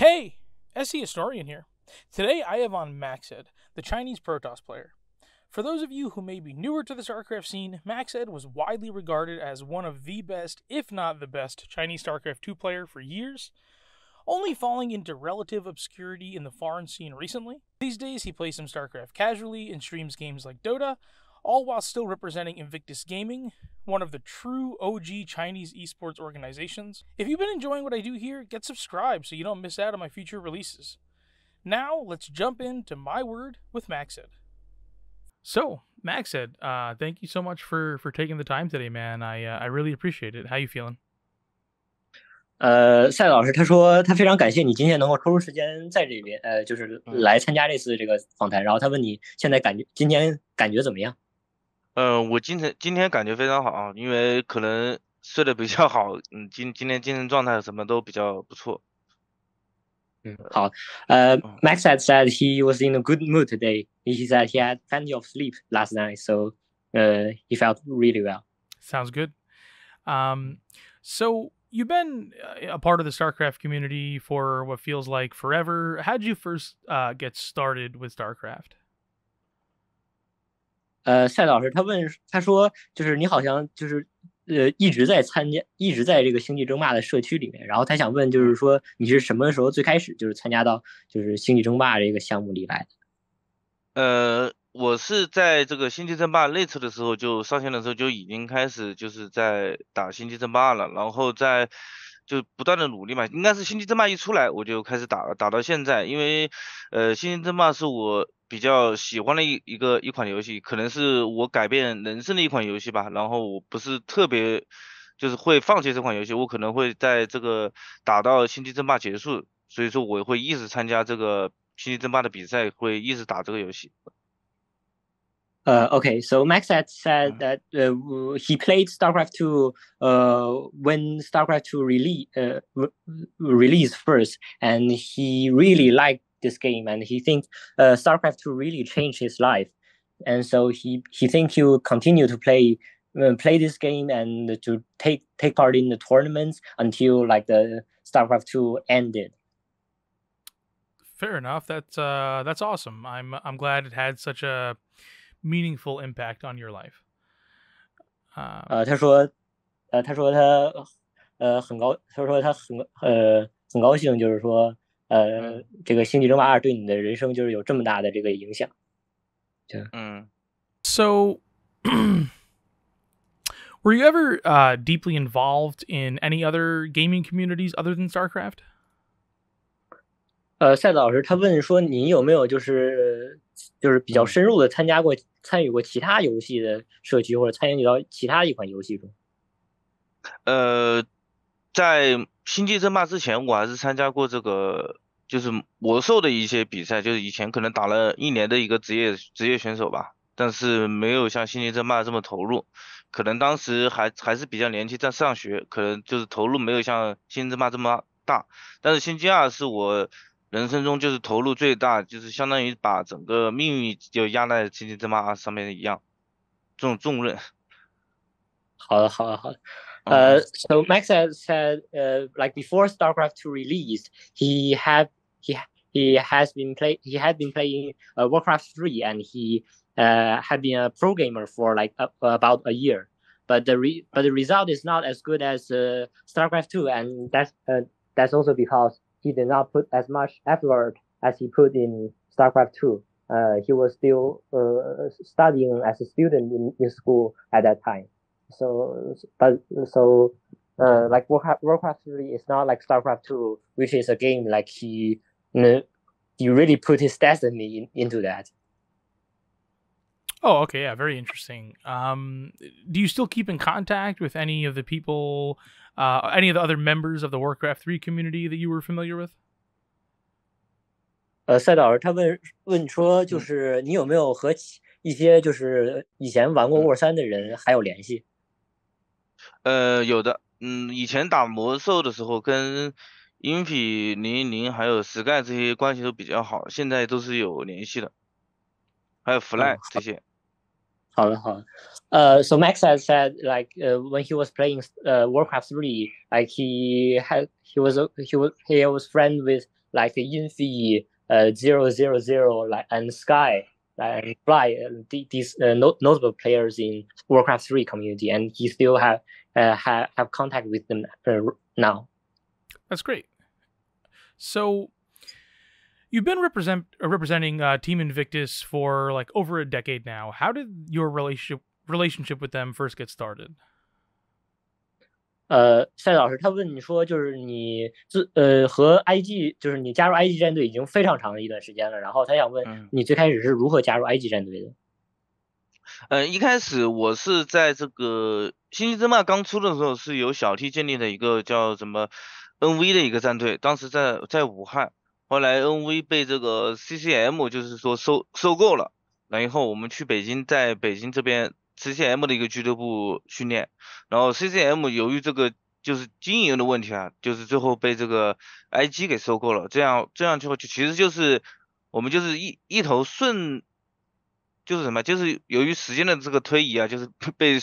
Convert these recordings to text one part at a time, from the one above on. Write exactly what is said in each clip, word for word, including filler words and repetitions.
Hey, S C Historian here. Today I have on MacSed, the Chinese Protoss player. For those of you who may be newer to the StarCraft scene, MacSed was widely regarded as one of the best, if not the best, Chinese StarCraft two player for years, only falling into relative obscurity in the foreign scene recently. These days he plays some StarCraft casually and streams games like Dota, all while still representing Invictus Gaming, one of the true O G Chinese esports organizations. If you've been enjoying what I do here, get subscribed so you don't miss out on my future releases. Now, let's jump into my word with MacSed. So, MacSed, uh, thank you so much for, for taking the time today, man. I, uh, I really appreciate it. How you feeling? 呃，赛老师他说他非常感谢你今天能够抽出时间在这边，呃，就是来参加这次这个访谈。然后他问你现在感觉今天感觉怎么样？ 呃，我今天今天感觉非常好，因为可能睡得比较好，嗯，今今天精神状态什么都比较不错。嗯，好。呃 ，MacSed said he was in a good mood today. He said he had plenty of sleep last night, so uh, he felt really well. Sounds good. Um, so you've been a part of the StarCraft community for what feels like forever. How did you first uh, get started with StarCraft? 呃，赛老师他问，他说就是你好像就是呃一直在参加，一直在这个星际争霸的社区里面。然后他想问，就是说你是什么时候最开始就是参加到就是星际争霸这个项目里来的？呃，我是在这个星际争霸内测的时候就上线的时候就已经开始就是在打星际争霸了，然后在就不断的努力嘛。应该是星际争霸一出来我就开始打了，打到现在，因为呃星际争霸是我 比较喜欢的一一个一款游戏，可能是我改变人生的一款游戏吧。然后我不是特别，就是会放弃这款游戏，我可能会在这个打到星际争霸结束，所以说我会一直参加这个星际争霸的比赛，会一直打这个游戏。Uh, okay, so MacSed said that uh, he played StarCraft two uh, when StarCraft two release uh, re released first, and he really liked this game, and he thinks uh, StarCraft two really changed his life, and so he he thinks he will continue to play uh, play this game and to take take part in the tournaments until like the StarCraft two ended. Fair enough. That's uh, that's awesome. I'm I'm glad it had such a meaningful impact on your life. Uh, uh 他说，呃，他说他，呃，很高，他说他很呃很高兴，就是说。 呃，这个《星际争霸二》对你的人生就是有这么大的这个影响。嗯。So, were you ever uh, deeply involved in any other gaming communities other than StarCraft? 呃，赛子老师他问说，你有没有就是就是比较深入的参加过、参与过其他游戏的社区，或者参与到其他一款游戏中？呃，在 星际争霸之前，我还是参加过这个，就是魔兽的一些比赛，就是以前可能打了一年的一个职业职业选手吧，但是没有像星际争霸这么投入，可能当时还还是比较年轻，在上学，可能就是投入没有像星际争霸这么大。但是星际二是我人生中就是投入最大，就是相当于把整个命运就压在星际争霸二上面一样，这种重任。好的，好的，好的。 Uh, so MacSed said, uh, like before StarCraft two released, he had he he has been play he had been playing uh, Warcraft three, and he uh, had been a pro gamer for like uh, about a year. But the re but the result is not as good as uh, StarCraft two, and that's uh, that's also because he did not put as much effort as he put in StarCraft two. Uh, he was still uh, studying as a student in, in school at that time. So, but so, uh, like Warcraft three is not like StarCraft two, which is a game like he, he really put his destiny in, into that. Oh, okay, yeah, very interesting. Um, do you still keep in contact with any of the people, uh, any of the other members of the Warcraft three community that you were familiar with? 呃，赛导他问问说，就是你有没有和一些就是以前玩过War三的人还有联系？ 呃，有的，嗯，以前打魔兽的时候，跟 Infi 零一零还有 Sky 这些关系都比较好，现在都是有联系的，还有 Fly 这些。好的，好的。呃 ，So MacSed said like uh when he was playing uh Warcraft three, like he had he was he was he was friend with like Infi, uh, zero zero zero, like and Sky, like, and Fly, and these uh, notable players in Warcraft three community, and he still have uh, have have contact with them uh, now. That's great. So you've been represent uh, representing uh, Team Invictus for like over a decade now. How did your relationship relationship with them first get started? 呃，赛老师，他问你说，就是你自呃和 I G， 就是你加入 I G 战队已经非常长的一段时间了，然后他想问你最开始是如何加入 I G 战队的？呃，一开始我是在这个星际争霸刚出的时候，是由小 T 建立的一个叫什么 N V 的一个战队，当时在在武汉，后来 N V 被这个 C C M 就是说收收购了，然后我们去北京，在北京这边。C C M 的一个俱乐部训练，然后 C C M 由于这个就是经营的问题啊，就是最后被这个 I G 给收购了，这样这样就其实就是我们就是一一头顺，就是什么，就是由于时间的这个推移啊，就是被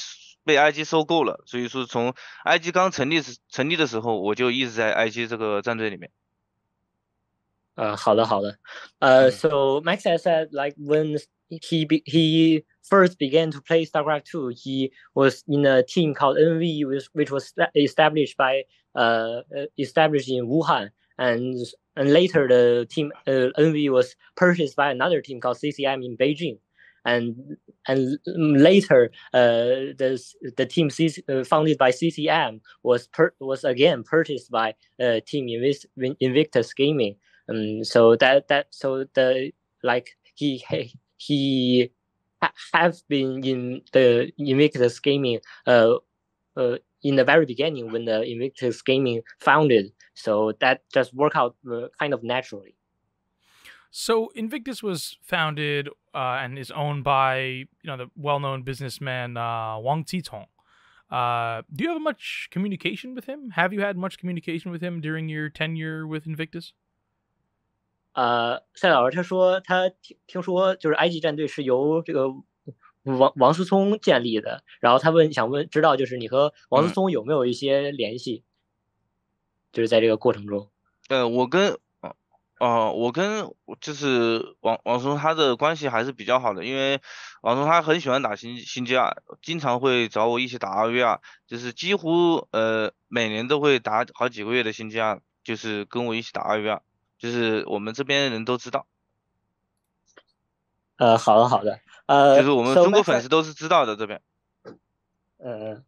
被 I G 收购了，所以说从 I G 刚成立成立的时候，我就一直在 I G 这个战队里面。呃，好的好的，呃、uh, ，So MacSed said like when he be, he first began to play StarCraft two, he was in a team called N V, which, which was established by uh, established in Wuhan, and and later the team uh, N V was purchased by another team called C C M in Beijing, and and later uh, the the team C, uh, founded by C C M was per, was again purchased by uh, team Invictus Gaming, and um, so that that so the like he he. have been in the Invictus Gaming uh, uh, in the very beginning when the Invictus Gaming founded. So that just worked out uh, kind of naturally. So Invictus was founded uh, and is owned by you know the well-known businessman uh, Wang Zitong. Uh, do you have much communication with him? Have you had much communication with him during your tenure with Invictus? 呃，赛老师他说他听听说就是 I G 战队是由这个王王思聪建立的，然后他问想问知道就是你和王思聪有没有一些联系，嗯、就是在这个过程中。呃，我跟哦、呃、我跟就是王王思聪他的关系还是比较好的，因为王思聪他很喜欢打星星际啊，经常会找我一起打二 v 啊，就是几乎呃每年都会打好几个月的星际啊，就是跟我一起打二 v 啊。就是我们这边人都知道，呃，好的好的，呃，就是我们中国粉丝都是知道的这边。嗯，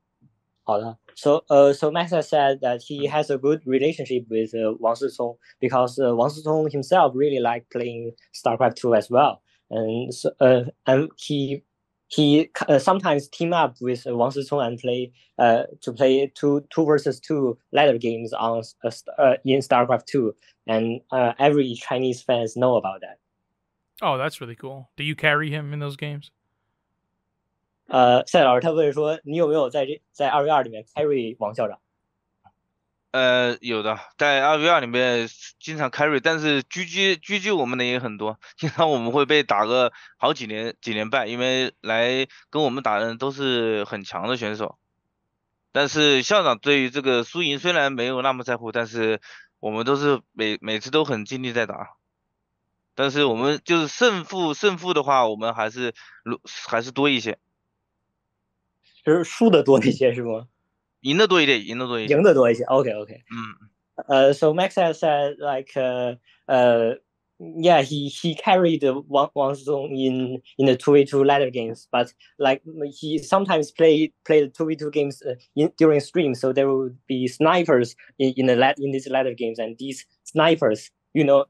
好的。So, uh, so MacSed said that he has a good relationship with uh, Wang Sitong because uh, Wang Sitong himself really liked playing StarCraft two as well, and so, uh, and he he uh, sometimes team up with uh, Wang Sitong and play uh to play two two versus two ladder games on uh, uh, in StarCraft two. And uh, every Chinese fans know about that. Oh, that's really cool. Do you carry him in those games? Uh, 赛老师他问说，你有没有在这在二 v 二里面 carry 王校长？呃，有的，在二 v 二里面经常 carry， 但是狙击狙击我们的也很多，经常我们会被打个好几年几年半，因为来跟我们打的人都是很强的选手。但是校长对于这个输赢虽然没有那么在乎，但是。我们都是每每次都很尽力在打，但是我们就是胜负胜负的话，我们还是还是多一些，就是输的多一些是吗？赢的多一点，赢的多一些，赢的多一些。Okay, okay. 嗯。呃、uh, so MacSed said like, uh, uh, yeah, he he carried Wang Wang Zong in in the two v two ladder games, but like he sometimes played played two v two games uh, in, during stream, so there will be snipers in in the lad in these ladder games, and these snipers, you know,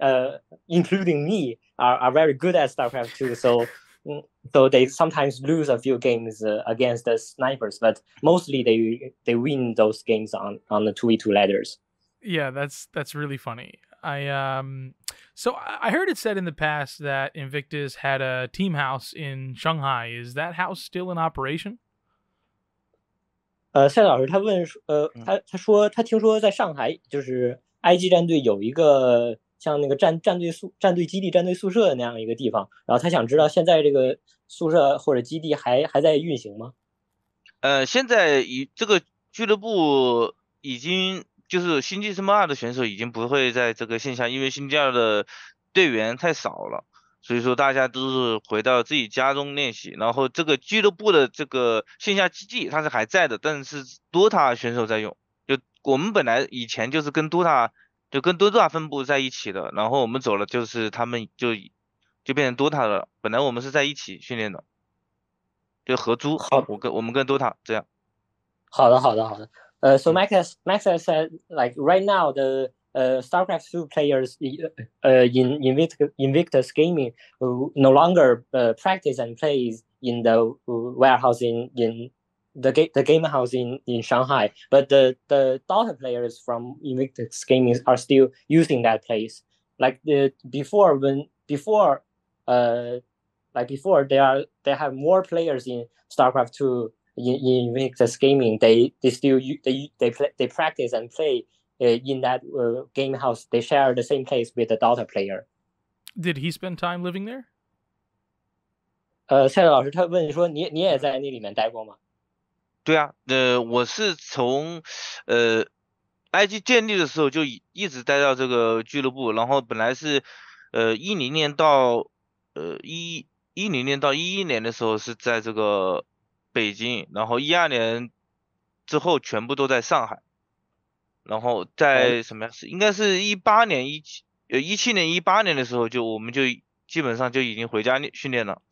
uh, including me, are are very good at StarCraft two, so so they sometimes lose a few games uh, against the snipers, but mostly they they win those games on on the two v two ladders. Yeah, that's that's really funny. I um so I heard it said in the past that Invictus had a team house in Shanghai. Is that house still in operation? 呃，赛老师他问呃，他他说他听说在上海就是 I G 战队有一个像那个战战队宿战队基地战队宿舍那样一个地方，然后他想知道现在这个宿舍或者基地还还在运行吗？呃，现在以这个俱乐部已经。就是星际争霸二的选手已经不会在这个线下，因为星际二的队员太少了，所以说大家都是回到自己家中练习。然后这个俱乐部的这个线下基地它是还在的，但是 D O T A 选手在用。就我们本来以前就是跟 D O T A 就跟 D O T A 分布在一起的，然后我们走了，就是他们就就变成 D O T A 了。本来我们是在一起训练的，就合租。好，我跟我们跟 D O T A 这样。好的，好的，好的。Uh, so MacSed MacSed said, like right now the uh, StarCraft two players uh, in Invictus, Invictus Gaming uh, no longer uh, practice and plays in the warehouse in in the ga- the game house in, in Shanghai, but the, the Dota players from Invictus Gaming are still using that place. Like the before when before, uh, like before they are they have more players in StarCraft two. In, in Invictus Gaming, they they still they they play, they practice and play uh, in that uh, game house. They share the same place with the Dota player. Did he spend time living there? 呃，蔡老师他问说你你也在那里面待过吗？对啊，呃，我是从呃 I G 建立的时候就一直待到这个俱乐部，然后本来是呃一零年到呃一一零年到一一年的时候是在这个。北京，然后一二年之后全部都在上海，然后在什么呀？是应该是一八年一七呃一七年一八年的时候就，就我们就基本上就已经回家训练了。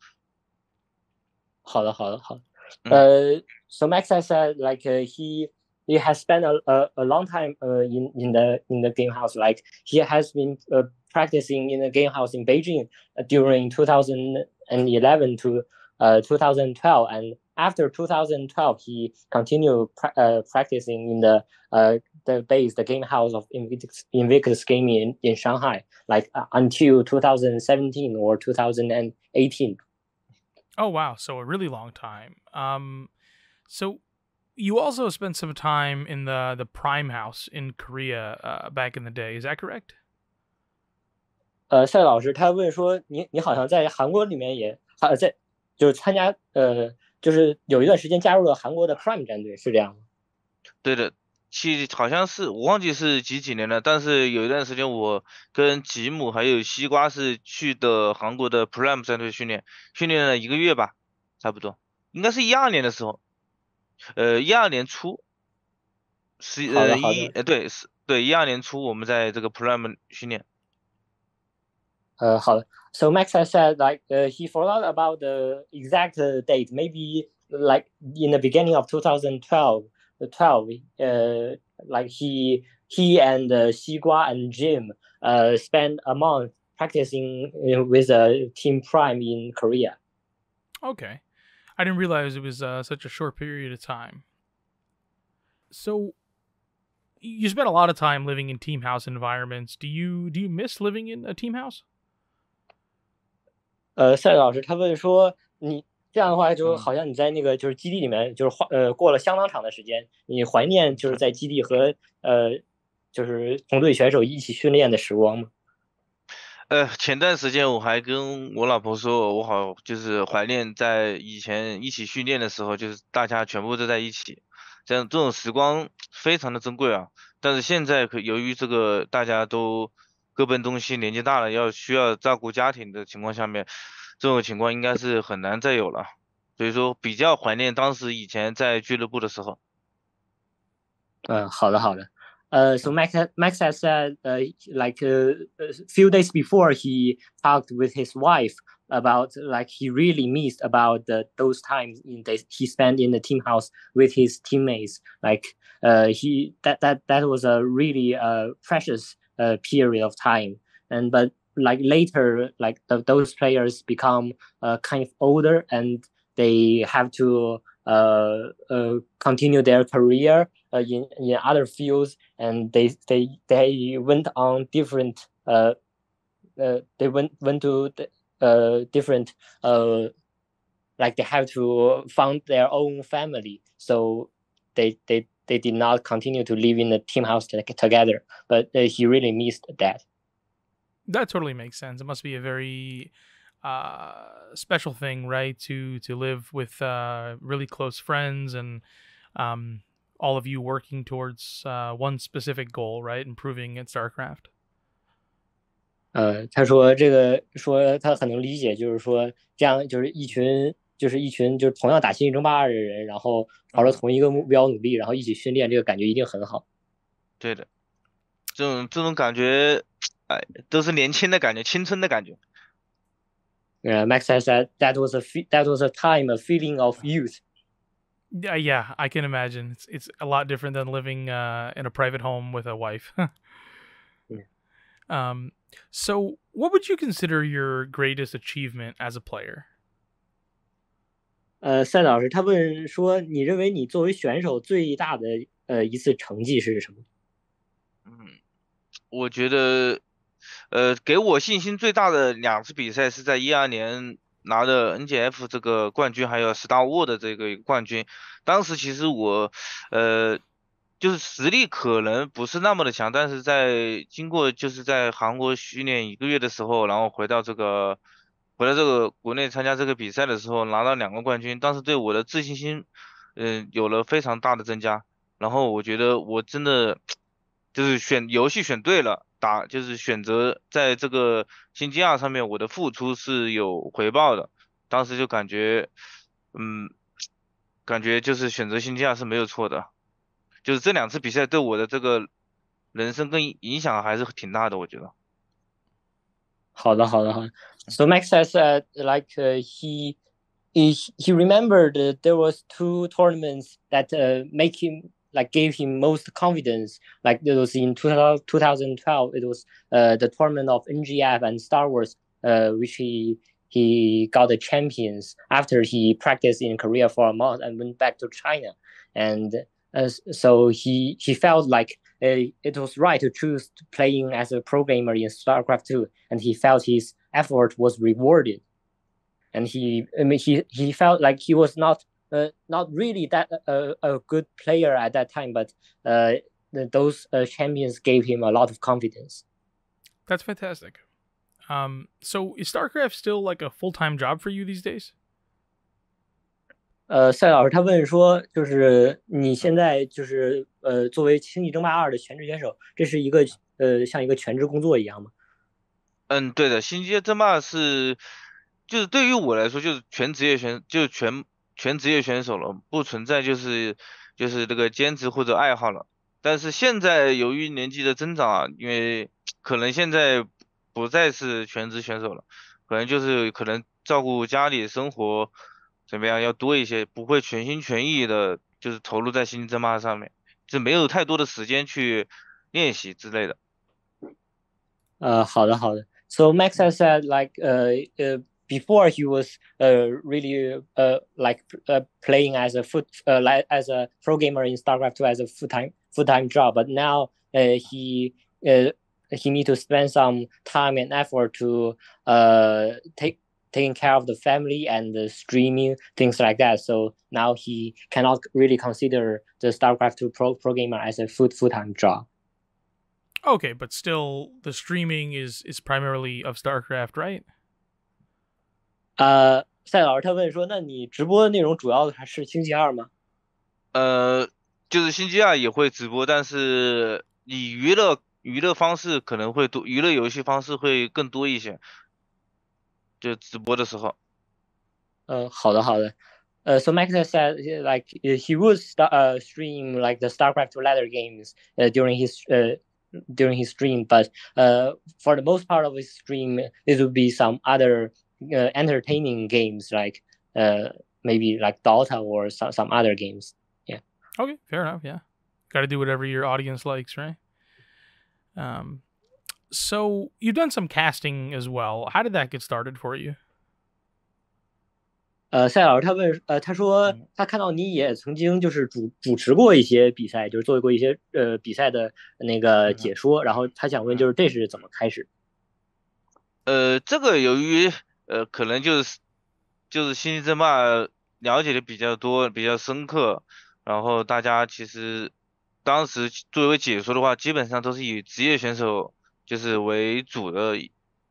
好的，好的，好的。呃、uh, ，So MacSed said like、uh, he he has spent a a, a long time uh in in the in the game house. Like he has been uh, practicing in the game house in Beijing during two thousand eleven to uh two thousand twelve and after two thousand twelve, he continued pra- uh, practicing in the uh, the base, the game house of Invictus, Invictus Gaming in, in Shanghai, like uh, until two thousand seventeen or two thousand eighteen. Oh wow! So a really long time. Um, so you also spent some time in the the Prime House in Korea uh, back in the day. Is that correct? 呃，赛老师他问说，你你好像在韩国里面也还在，就是参加呃。就是有一段时间加入了韩国的 Prime 战队，是这样吗？对的，其实好像是我忘记是几几年了，但是有一段时间我跟吉姆还有西瓜是去的韩国的 Prime 战队训练，训练了一个月吧，差不多，应该是一二年的时候，呃，一二年初，十呃一呃对是对一二年初我们在这个 Prime 训练。呃，好的。So MacSed said like uh, he forgot about the exact uh, date. Maybe like in the beginning of two thousand twelve, the twelve, uh, like he he and uh, Xigua and Jim uh spent a month practicing uh, with a uh, team Prime in Korea. Okay, I didn't realize it was uh, such a short period of time. So you spent a lot of time living in team house environments. Do you do you miss living in a team house? 呃，赛老师他问说，你这样的话就好像你在那个就是基地里面就是花呃过了相当长的时间，你怀念就是在基地和呃就是同队选手一起训练的时光吗？呃，前段时间我还跟我老婆说，我好就是怀念在以前一起训练的时候，就是大家全部都在一起，这样这种时光非常的珍贵啊。但是现在可由于这个大家都。各奔东西，年纪大了，要需要照顾家庭的情况下面，这种情况应该是很难再有了。所以说，比较怀念当时以前在俱乐部的时候。嗯，好的，好的。呃 ，So Max Max has said, uh, like a few days before, he talked with his wife about like he really missed about the, those times in the, he spent in the team house with his teammates. Like, uh, he that that that was a really uh precious. A period of time, and but like later, like the, those players become uh, kind of older, and they have to uh, uh, continue their career uh, in in other fields, and they they they went on different uh, uh they went went to uh different uh like they have to found their own family, so they they.They did not continue to live in the team house together, but uh, he really missed that. That totally makes sense. It must be a very uh, special thing, right? To to live with uh, really close friends and um, all of you working towards uh, one specific goal, right? Improving at StarCraft. 呃，他说这个说他很能理解，就是说这样就是一群就是一群就是同样打星际争霸二的人，然后朝着同一个目标努力，然后一起训练，这个感觉一定很好。对的，这种这种感觉，哎，都是年轻的感觉，青春的感觉。呃 MacSed said that was a that was a time a feeling of youth. Yeah, yeah, I can imagine. It's it's a lot different than living uh, in a private home with a wife. Yeah. Um. So, what would you consider your greatest achievement as a player? 呃，赛老师他问说，你认为你作为选手最大的呃一次成绩是什么？嗯，我觉得，呃，给我信心最大的两次比赛是在一二年拿的 N G F 这个冠军，还有 Star World 的这个冠军。当时其实我，呃。 就是实力可能不是那么的强，但是在经过就是在韩国训练一个月的时候，然后回到这个回到这个国内参加这个比赛的时候，拿到两个冠军，当时对我的自信心，嗯、呃，有了非常大的增加。然后我觉得我真的就是选游戏选对了，打就是选择在这个星际二上面，我的付出是有回报的。当时就感觉，嗯，感觉就是选择星际二是没有错的。 就是这两次比赛对我的这个人生跟影响还是挺大的，我觉得。好的，好的，好的。So Max says that like uh, he he he remembered that there was two tournaments that uh, make him like gave him most confidence. Like it was in two thousand twelve, it was uh, the tournament of N G F and Star Wars, uh, which he he got the champions after he practiced in Korea for a month and went back to China and. Uh, so he he felt like uh, it was right to choose playing as a programmer in StarCraft two, and he felt his effort was rewarded, and he I mean, he he felt like he was not uh, not really that uh, a good player at that time, but uh, those uh, champions gave him a lot of confidence. That's fantastic. Um, so is StarCraft still like a full-time job for you these days? 呃，赛老师他问说，就是你现在就是呃，作为《星际争霸二》的全职选手，这是一个呃，像一个全职工作一样吗？嗯，对的，《星际争霸》是，就是对于我来说，就是全职业选，就是全全职业选手了，不存在就是就是这个兼职或者爱好了。但是现在由于年纪的增长啊，因为可能现在不再是全职选手了，可能就是可能照顾家里生活。 怎么样要多一些，不会全心全意的，就是投入在星际争霸上面，就没有太多的时间去练习之类的。呃，好的，好的。So Max has said like uh uh before he was uh really uh like uh playing as a foot uh like as a pro gamer in StarCraft two as a full time full time job, but now uh he uh he need to spend some time and effort to uh take. Taking care of the family and the streaming things like that. So now he cannot really consider the StarCraft two pro pro gamer as a full full time job. Okay, but still the streaming is is primarily of StarCraft, right? 呃，赛老师他问说，那你直播的内容主要还是星期二吗？呃，就是星期二也会直播，但是以娱乐娱乐方式可能会多，娱乐游戏方式会更多一些。 就直播的时候，呃，好的好的，呃 ，so Max said like he would uh stream like the StarCraft two ladder games uh during his uh during his stream, but uh for the most part of his stream it would be some other uh entertaining games like uh maybe like Dota or some some other games. Yeah. Okay, fair enough. Yeah, got to do whatever your audience likes, right? Um. So you've done some casting as well. How did that get started for you? 呃，赛老师他问，呃，他说他看到你也曾经就是主主持过一些比赛，就是做过一些呃比赛的那个解说，然后他想问就是这是怎么开始？呃，这个由于呃可能就是就是星际争霸了解的比较多，比较深刻，然后大家其实当时作为解说的话，基本上都是以职业选手。 就是为主的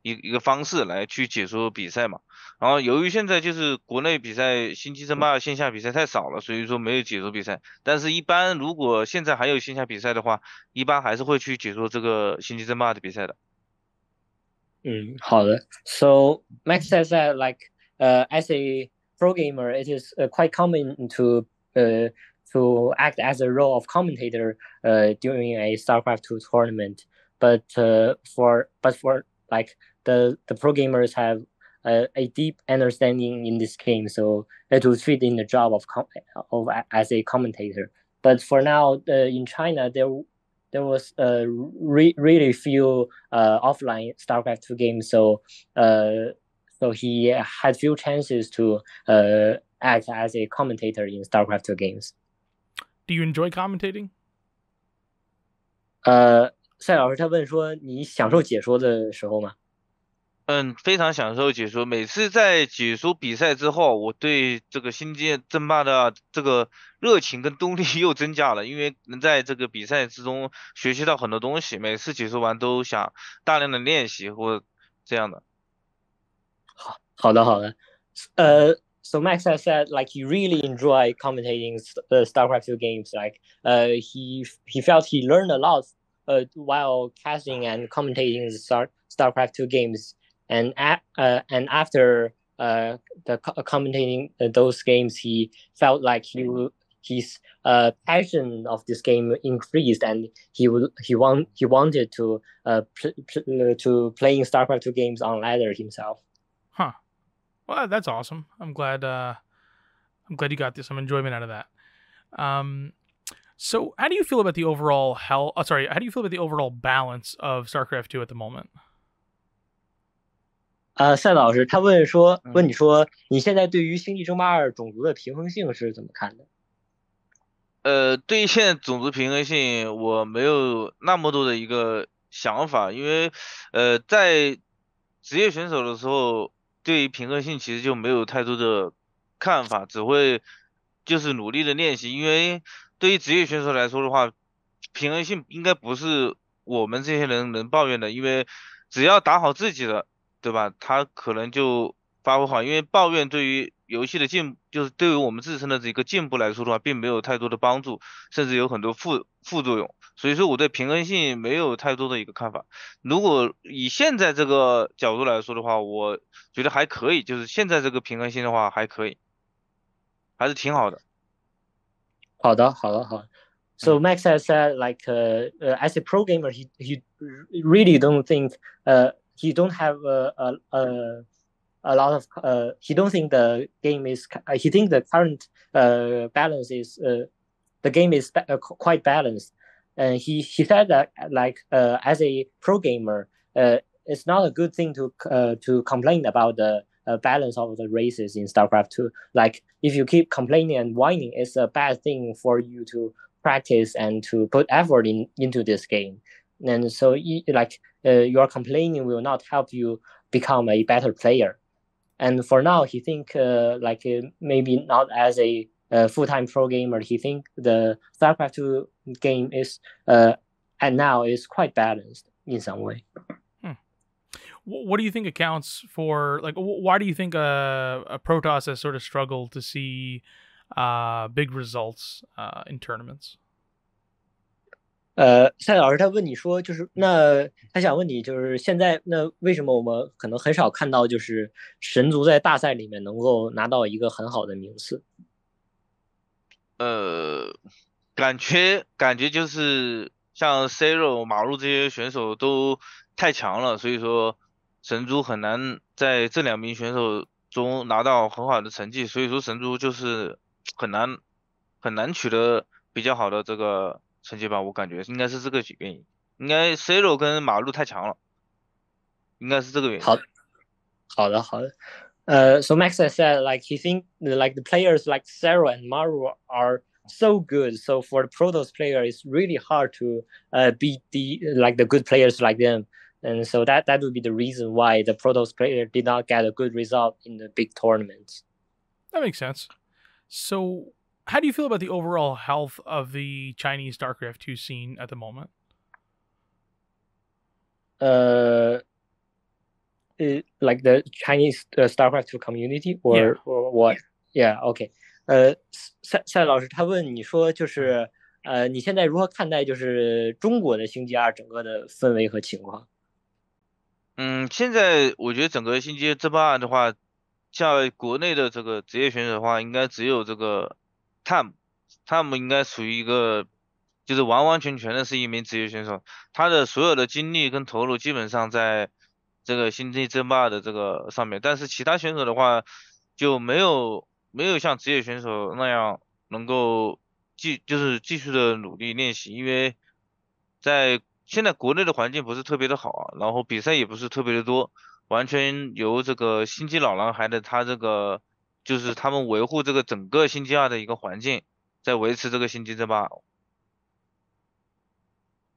一一个方式来去解说比赛嘛。然后由于现在就是国内比赛星际争霸线下比赛太少了，所以说没有解说比赛。但是一般如果现在还有线下比赛的话，一般还是会去解说这个星际争霸的比赛的。嗯，好的。So Max says that like, uh, as a pro gamer, it is uh, quite common to uh to act as a role of commentator uh during a StarCraft two tournament. But uh, for but for like the the pro gamers have a, a deep understanding in this game, so it will fit in the job of com of as a commentator. But for now, uh, in China, there there was uh, re really few uh, offline StarCraft two games, so uh, so he had few chances to uh, act as a commentator in StarCraft two games. Do you enjoy commentating? Uh. 赛老师他问说：“你享受解说的时候吗？”嗯，非常享受解说。每次在解说比赛之后，我对这个星际争霸的这个热情跟动力又增加了，因为能在这个比赛之中学习到很多东西。每次解说完都想大量的练习或这样的。好，好的，好的。呃、uh, ，So Max has said like he really enjoyed commentating the StarCraft two games. Like, uh, he he felt he learned a lot. Uh, while casting and commentating the Star StarCraft two games, and uh, and after uh, the co commentating uh, those games, he felt like he his uh, passion of this game increased, and he would he want he wanted to uh pl pl to playing StarCraft two games on ladder himself. Huh. Well, that's awesome. I'm glad. Uh, I'm glad you got this, some enjoyment out of that. Um. So, how do you feel about the overall hell? Oh, sorry, how do you feel about the overall balance of StarCraft two at the moment? 呃，赛老师他问说，问你说，你现在对于《星际争霸二》种族的平衡性是怎么看的？呃，对现在种族平衡性，我没有那么多的一个想法，因为呃，在职业选手的时候，对于平衡性其实就没有太多的看法，只会就是努力的练习，因为。 对于职业选手来说的话，平衡性应该不是我们这些人能抱怨的，因为只要打好自己的，对吧？他可能就发挥好。因为抱怨对于游戏的进，就是对于我们自身的这个进步来说的话，并没有太多的帮助，甚至有很多副副作用。所以说，我对平衡性没有太多的一个看法。如果以现在这个角度来说的话，我觉得还可以，就是现在这个平衡性的话还可以，还是挺好的。 好的，好的，好。So Max has said, like, uh, uh, as a pro gamer, he he really don't think, uh, he don't have a a a, a lot of, uh, he don't think the game is, uh, he think the current, uh, balance is, uh, the game is ba uh, quite balanced, and he he said that like, uh, as a pro gamer, uh, it's not a good thing to, uh, to complain about the. Uh, balance of the races in StarCraft two. Like if you keep complaining and whining, it's a bad thing for you to practice and to put effort in into this game. And so, you, like uh, your complaining will not help you become a better player. And for now, he think uh, like uh, maybe not as a uh, full-time pro gamer. He think the StarCraft two game is uh, and now is quite balanced in some way. What do you think accounts for, like, why do you think a, a Protoss has sort of struggled to see uh, big results uh, in tournaments? 呃，赛老师他问你说，就是那他想问你，就是现在那为什么我们可能很少看到，就是神族在大赛里面能够拿到一个很好的名次？呃，感觉感觉就是像 Serral、马路这些选手都太强了，所以说。 神族很难在这两名选手中拿到很好的成绩，所以说神族就是很难很难取得比较好的这个成绩吧，我感觉应该是这个原因，应该 Zero 跟马路太强了，应该是这个原因。好，好的，好的。呃、uh, ，So Max has said like he think like the players like Zero and Maru are so good, so for the Protoss player it's really hard to uh beat the like the good players like them. And so that that would be the reason why the Protoss player did not get a good result in the big tournaments. That makes sense. So, how do you feel about the overall health of the Chinese StarCraft two scene at the moment? Uh, like the Chinese uh, StarCraft two community or yeah. or what? Yeah, okay. 呃，赛赛老师他问你说，就是呃，你现在如何看待就是中国的星期二整个的氛围和情况？嗯，现在我觉得整个星期争霸的话，像国内的这个职业选手的话，应该只有这个 Time，Time Time 应该属于一个。就是完完全全的是一名职业选手，他的所有的精力跟投入基本上在这个星际争霸的这个上面，但是其他选手的话就没有没有像职业选手那样能够继就是继续的努力练习，因为在现在国内的环境不是特别的好啊，然后比赛也不是特别的多，完全由这个星际老狼孩的他这个就是他们维护这个整个星际二的一个环境，在维持这个星际争霸。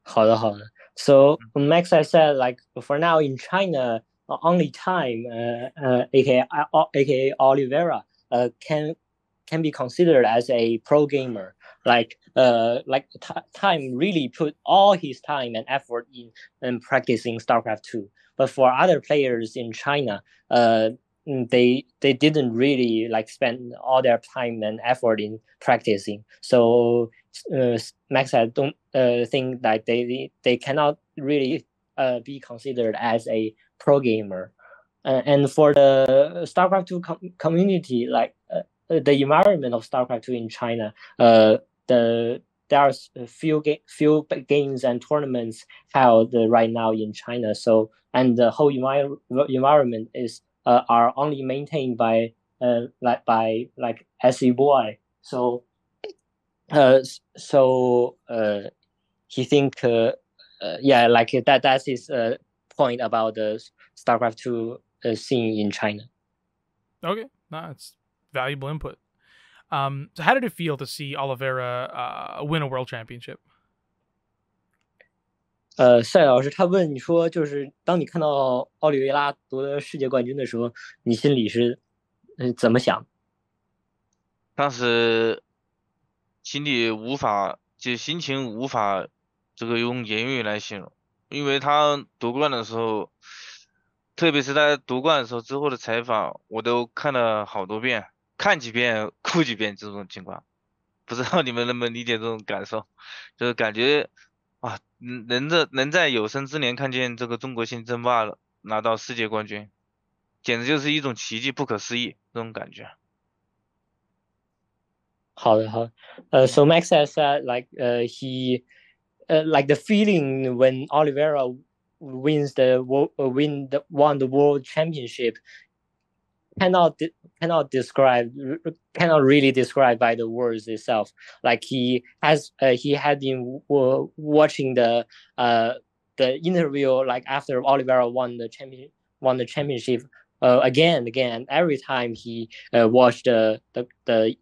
好的好的 So Max, I said, like for now in China, only Time, uh, uh, aka aka Oliveira, uh, can can be considered as a pro gamer. Like uh, like Time really put all his time and effort in in practicing StarCraft two. But for other players in China, uh, they they didn't really like spend all their time and effort in practicing. So. Uh, Max, I don't uh, think that they they cannot really uh, be considered as a pro gamer, uh, and for the StarCraft two com community, like uh, the environment of StarCraft two in China, uh, the there are few ga few games and tournaments held right now in China. So and the whole envi environment is uh, are only maintained by uh, like by like S C Y. So. Uh, so uh, he think uh, uh, yeah, like that. That's his uh, point about the StarCraft two uh, scene in China. Okay, no, it's valuable input. Um, so how did it feel to see Oliveira uh, win a world championship? 呃，赛老师他问你说，就是当你看到奥利维拉夺得世界冠军的时候，你心里是嗯、呃、怎么想？当时。心里无法，就心情无法，这个用言语来形容，因为他夺冠的时候，特别是他夺冠的时候之后的采访，我都看了好多遍，看几遍哭几遍这种情况，不知道你们能不能理解这种感受，就是感觉啊，能这能在有生之年看见这个中国星争霸了拿到世界冠军，简直就是一种奇迹，不可思议这种感觉。好的，好。呃 ，so Max has said like, uh, he, uh, like the feeling when Oliveira wins the world, uh, win the won the world championship, cannot cannot describe, cannot really describe by the words itself. Like he has, uh, he had been watching the, uh, the interview like after Oliveira won the champion won the championship, uh, again, again, every time he uh, watched the the the.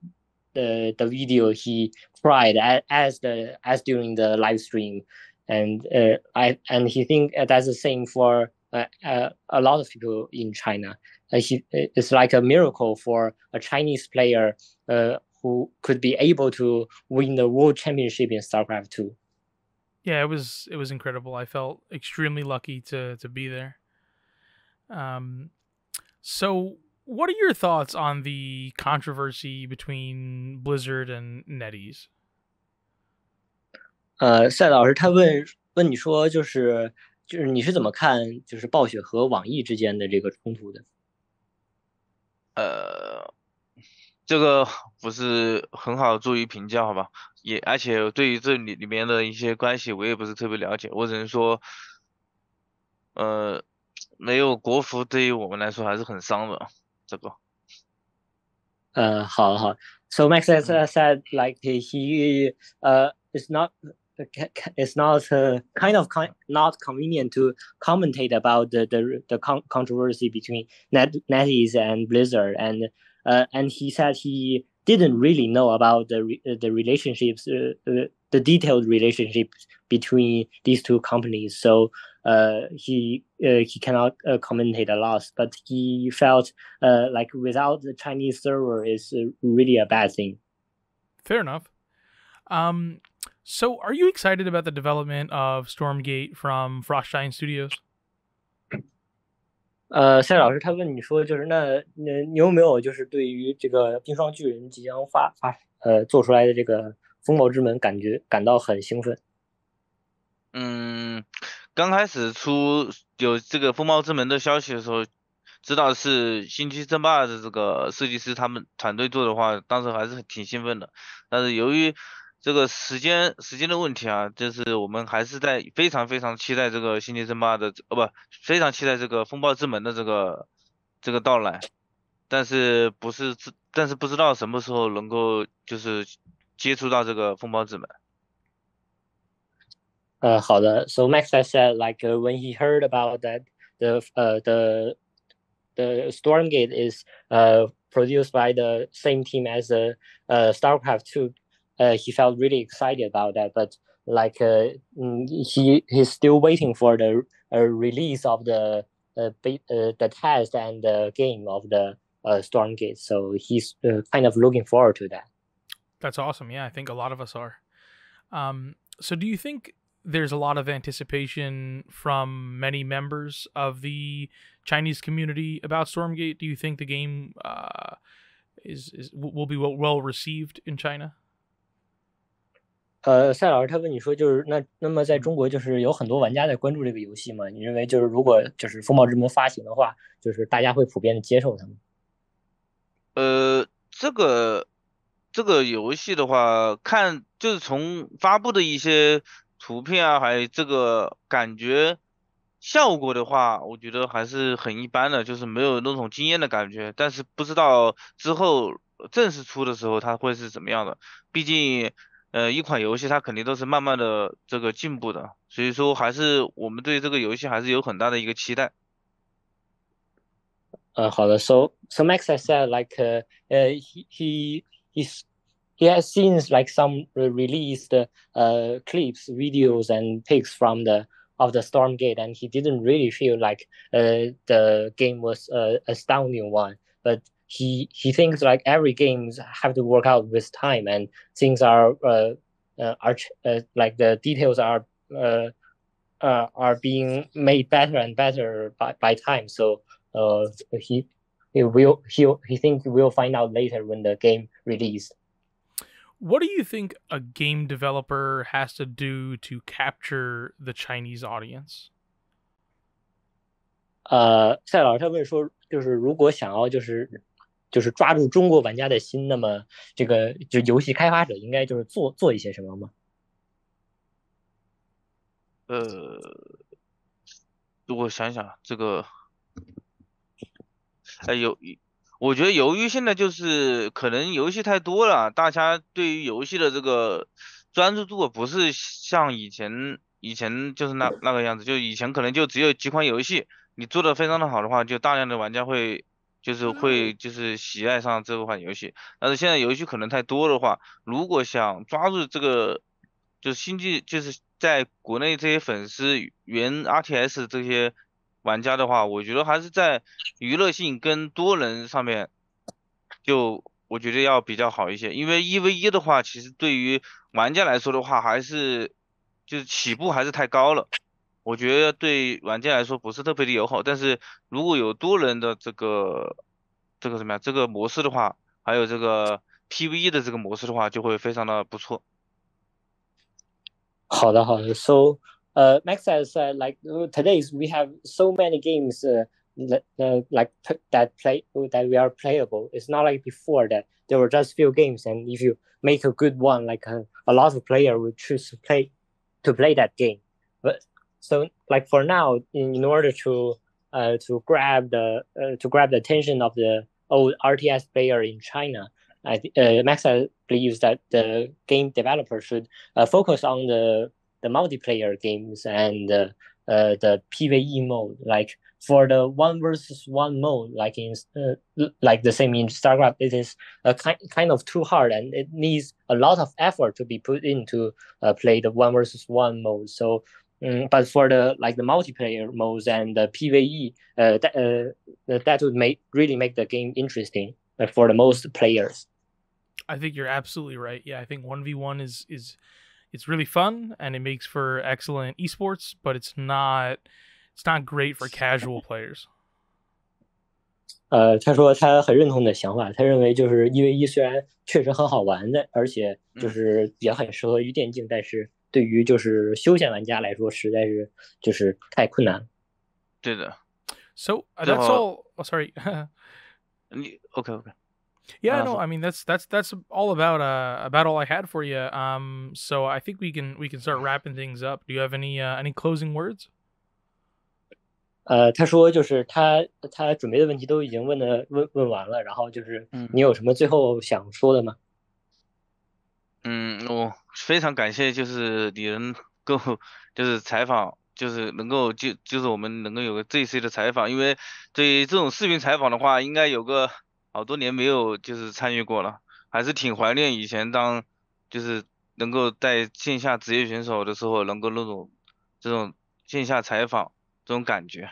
The the video he cried as the as during the live stream, and uh, I and he think that's the same for uh, uh, a lot of people in China. Uh, he it's like a miracle for a Chinese player uh, who could be able to win the world championship in StarCraft two. Yeah, it was it was incredible. I felt extremely lucky to to be there. Um, so. What are your thoughts on the controversy between Blizzard and NetEase? 呃，赛老师他问问你说，就是就是你是怎么看就是暴雪和网易之间的这个冲突的？呃，这个不是很好做于评价，好吧？也而且对于这里里面的一些关系，我也不是特别了解，我只能说，呃，没有国服对于我们来说还是很伤的。这个，呃，好好。So Max has said like he, he uh it's not it's not uh, kind of con not convenient to commentate about the the the con controversy between Net NetEase and Blizzard, and uh and he said he didn't really know about the re the relationships uh, uh, the detailed relationships between these two companies. So. Uh, he uh, he cannot uh, commentate a lot, but he felt uh, like without the Chinese server is uh, really a bad thing. Fair enough. Um, so, are you excited about the development of Stormgate from Frost Giant Studios? 呃，夏老师他问你说，就是那你你有没有就是对于这个冰霜巨人即将发发呃做出来的这个风暴之门感觉感到很兴奋？嗯，刚开始出有这个风暴之门的消息的时候，知道是星际争霸的这个设计师他们团队做的话，当时还是挺兴奋的。但是由于这个时间时间的问题啊，就是我们还是在非常非常期待这个星际争霸的，呃、哦、不，非常期待这个风暴之门的这个这个到来，但是不是但是不知道什么时候能够就是接触到这个风暴之门。呃，好的。So MacSed said like、uh, when he heard about that the uh the the Stormgate is uh produced by the same team as the uh StarCraft two. Uh, he felt really excited about that, but like uh, he he's still waiting for the uh, release of the uh, be, uh, the test and the game of the uh, Stormgate. So he's uh, kind of looking forward to that. That's awesome. Yeah, I think a lot of us are. Um, so do you think there's a lot of anticipation from many members of the Chinese community about Stormgate? Do you think the game uh, is, is will be well, well received in China? 呃，赛老师他问你说，就是那那么在中国就是有很多玩家在关注这个游戏吗？你认为就是如果就是风暴之门发行的话，就是大家会普遍的接受它吗？呃，这个这个游戏的话，看就是从发布的一些图片啊，还有这个感觉效果的话，我觉得还是很一般的，就是没有那种惊艳的感觉。但是不知道之后正式出的时候它会是怎么样的，毕竟。呃，一款游戏它肯定都是慢慢的这个进步的，所以说还是我们对这个游戏还是有很大的一个期待。呃，好的。So, so Max has said like, uh, uh, he he he's, he has seen like some released uh clips, videos, and pics from the of the Stormgate, and he didn't really feel like uh the game was a astounding one, but. He he thinks like every games have to work out with time and things are uh, uh are uh, like the details are uh, uh are being made better and better by, by time. So uh he he will he he thinks we'll find out later when the game released. What do you think a game developer has to do to capture the Chinese audience? 呃，赛老师他问说，就是如果想要就是。就是抓住中国玩家的心，那么这个就游戏开发者应该就是做做一些什么吗？呃，我想想，这个，哎，有，我觉得由于现在就是可能游戏太多了，大家对于游戏的这个专注度不是像以前以前就是那那个样子，就以前可能就只有几款游戏，你做的非常的好的话，就大量的玩家会。就是会就是喜爱上这款游戏，但是现在游戏可能太多的话，如果想抓住这个，就是星际就是在国内这些粉丝原 R T S 这些玩家的话，我觉得还是在娱乐性跟多人上面，就我觉得要比较好一些，因为一 v 一的话，其实对于玩家来说的话，还是就是起步还是太高了。我觉得对玩家来说不是特别的友好，但是如果有多人的这个这个什么呀，这个模式的话，还有这个 P V E 的这个模式的话，就会非常的不错。好的，好的。So, uh, Max has said like today's we have so many games, uh, like that play that we are playable. It's not like before that there were just few games, and if you make a good one, like a, a lot of player will choose to play to play that game, but So, like for now, in, in order to uh, to grab the uh, to grab the attention of the old R T S player in China, I uh, Max believes that the game developer should uh, focus on the the multiplayer games and uh, uh, the P V E mode. Like for the one versus one mode, like in uh, like the same in StarCraft, it is a kind kind of too hard, and it needs a lot of effort to be put in to uh, play the one versus one mode. So. Mm, but for the like the multiplayer modes and the P V E, uh, that uh, that would make really make the game interesting uh, for the most players. I think you're absolutely right. Yeah, I think one v one is is it's really fun and it makes for excellent esports, but it's not it's not great for casual players. 呃，他说他很认同你的想法，他认为就是一 v 一虽然确实很好玩的，而且就是也很适合于电竞，但是对于就是休闲玩家来说，实在是就是太困难。对的。So uh, that's all. Oh, sorry. Okay. Okay. Yeah, uh, no, I mean that's that's that's all about uh about all I had for you. Um, so I think we can we can start wrapping things up. Do you have any uh, any closing words? 呃，他说就是他他准备的问题都已经问的问问完了，然后就是你有什么最后想说的吗？嗯，我非常感谢，就是你能够就是采访，就是能够就就是我们能够有个这一次的采访，因为对这种视频采访的话，应该有个好多年没有就是参与过了，还是挺怀念以前当就是能够在线下职业选手的时候能够那种这种线下采访。这种感觉。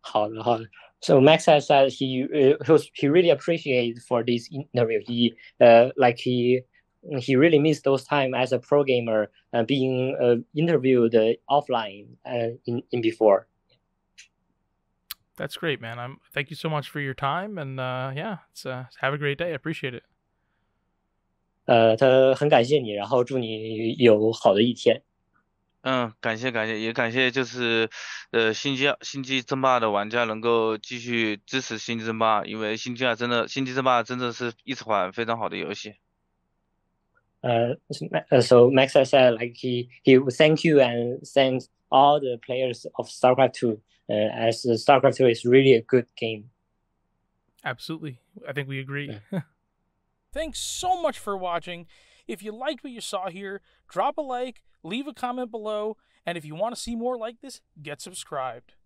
好的，好的。So Max has said he uh, he really appreciated for this interview. He uh like he he really missed those time as a pro gamer and uh, being uh, interviewed uh, offline uh, in in before. That's great, man. I'm thank you so much for your time and uh yeah, it's uh have a great day. I appreciate it. 呃，他很感谢你，然后祝你有好的一天。嗯，感谢感谢，也感谢就是，呃，星际星际争霸的玩家能够继续支持星际争霸，因为星际啊真的星际争霸真的是一款非常好的游戏。呃、uh, so Max said like he he would thank you and thanks all the players of StarCraft two, uh, as StarCraft two is really a good game. Absolutely, I think we agree. Thanks so much for watching. If you liked what you saw here, drop a like, leave a comment below, and if you want to see more like this, get subscribed.